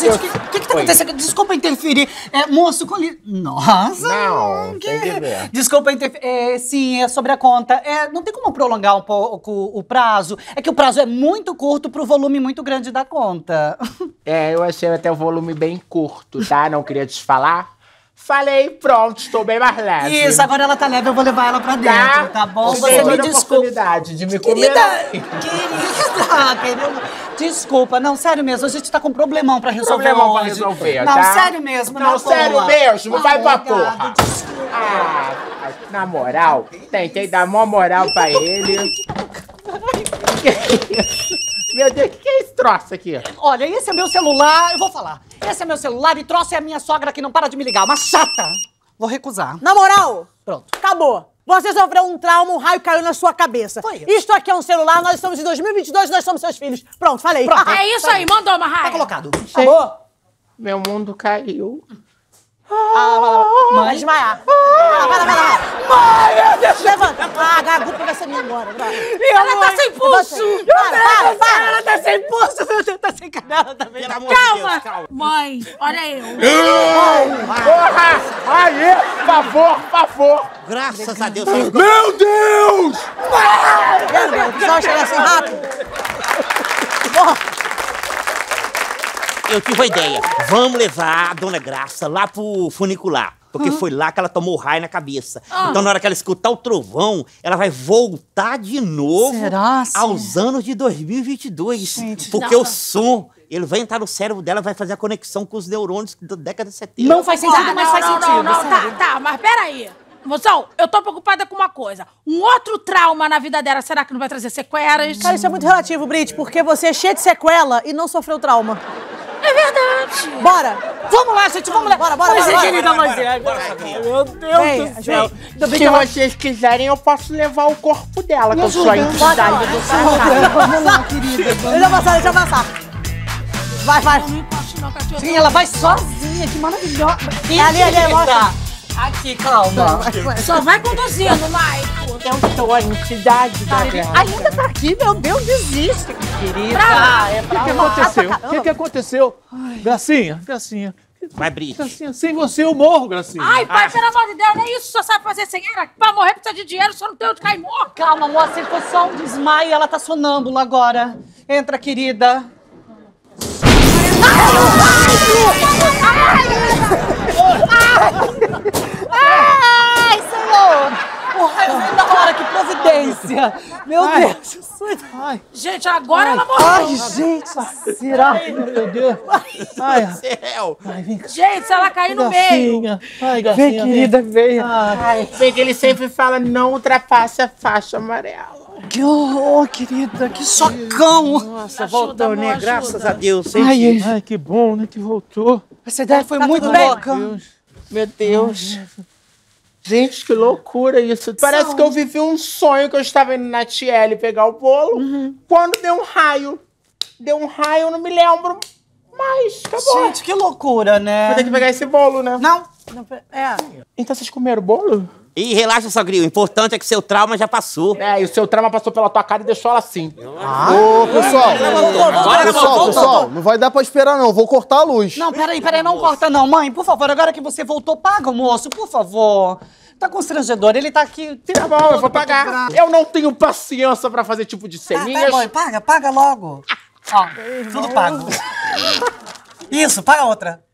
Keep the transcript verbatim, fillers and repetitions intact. Gente, o que, que que tá acontecendo? Desculpa interferir. É, moço, com li... Nossa! Não, que... tem que ver. Desculpa interferir. É, sim, é sobre a conta. É, não tem como prolongar um pouco o prazo. É que o prazo é muito curto pro volume muito grande da conta. É, eu achei até o volume bem curto, tá? Não queria te falar. Falei, pronto, estou bem mais leve. Isso, agora ela tá leve, eu vou levar ela pra dentro, tá, tá bom? Você me desculpa. Oportunidade de me querida, comer. Querida, querida, desculpa, não, sério mesmo, a gente tá com um problemão pra resolver problemão hoje. Problemão pra resolver, não, tá? Não, sério mesmo, não, na sério boa. Mesmo, vai ah, pra obrigado, porra. Desculpa. Ah, na moral, tentei dar mó moral pra ele. Meu Deus, o que, que é esse troço aqui? Olha, esse é meu celular, eu vou falar. Esse é meu celular e troço é a minha sogra que não para de me ligar. Uma chata. Vou recusar. Na moral. Pronto. Acabou. Você sofreu um trauma, um raio caiu na sua cabeça. Foi isso. Isto aqui é um celular, nós estamos em dois mil e vinte e dois, nós somos seus filhos. Pronto, falei. Pronto. É isso aí, mandou uma raia. Tá colocado. Acabou. Meu mundo caiu. Ah, vai lá, vai lá. Desmaiar. Ah, vai lá, vai lá. Mãe, meu Deus. Levanta. Ah, agora a culpa vai ser minha agora. Ela tá sem pulso. Para, para. Ela tá sem pulso. Meu Deus, tá sem canela também. Calma. Mãe, olha eu. Porra. Aí, por favor, por favor. Graças a Deus. Meu Deus. Só chegar assim rápido. Porra. Eu tive a ideia. Vamos levar a Dona Graça lá pro funicular. Porque uhum. foi lá que ela tomou o raio na cabeça. Ah. Então, na hora que ela escutar o trovão, ela vai voltar de novo Será, aos anos de dois mil e vinte e dois. Gente, porque nossa. O som, ele vai entrar no cérebro dela, vai fazer a conexão com os neurônios da década de setenta. Não faz sentido, ah, mas não, faz não, sentido. Não, não, não. Tá, tá, mas peraí. Moção, eu tô preocupada com uma coisa. Um outro trauma na vida dela, será que não vai trazer sequelas? Cara, isso é muito relativo, Brit, porque você é cheia de sequela e não sofreu trauma. É verdade. Bora. Vamos lá, gente. Vamos lá. Bora, bora, bora. Bora, bora, bora, bora, bora. Meu Deus Ei, do céu. Gente, se vocês quiserem, eu posso levar o corpo dela. Que eu sou a entidade do passado. Vamos lá, querida. Deixa eu passar, deixa eu passar. Vai, vai. Sim, ela vai sozinha. Que maravilhosa. Ali, ali, mostra. Aqui, calma. Só vai conduzindo, Maicon. Eu sou a entidade da guerra. Ainda tá aqui, meu Deus, desiste, querida. Ah, é pra que lá. O que, que aconteceu? Ai. Gracinha, Gracinha. Vai, Brit. Gracinha, sem você eu morro, Gracinha. Ai, pai, ah. pelo amor de Deus, não é isso. Só sabe fazer cegueira. Pra morrer precisa de dinheiro, só não tem onde cair morto. Calma, moça, foi só um desmaio. Ela tá sonâmbula agora. Entra, querida. Ai, Ai, senhor! O raio vem da hora, que providência! Meu Ai. Deus! Ai. Gente, agora Ai. Ela morreu! Ai, gente! Será? Ai. Meu Deus! Ai, meu céu! Ai, vem cá. Gente, se ela cair no meio! Ai, Gracinha! Vem, querida, vem! Ai, vem que ele sempre fala, não ultrapasse a faixa amarela. Que horror, querida, que socão! Nossa, voltou, né? Graças a Deus, hein? Ai, ai, que bom, né? Que voltou. Essa ideia foi muito louca. Meu Deus. Gente, que loucura isso. Parece que eu vivi um sonho que eu estava indo na Tiele pegar o bolo. Uhum. Quando deu um raio. Deu um raio, eu não me lembro. Mas, acabou. Gente, que loucura, né? Vou ter que pegar esse bolo, né? Não. não é. Então vocês comeram o bolo? E relaxa, sogrinho. O importante é que seu trauma já passou. É, e o seu trauma passou pela tua cara e deixou ela assim. Ah. Ô, pessoal. Agora pessoal, pessoal, não vai dar pra esperar, não. Vou cortar a luz. Não, peraí, peraí. Não corta, não. Mãe, por favor, agora que você voltou, paga o moço, por favor. Tá constrangedor, ele tá aqui... Tá bom, eu vou pagar. Eu não tenho paciência pra fazer tipo de ceninhas. Tá, mãe, paga, paga logo. Ó, tudo pago. Isso, paga outra.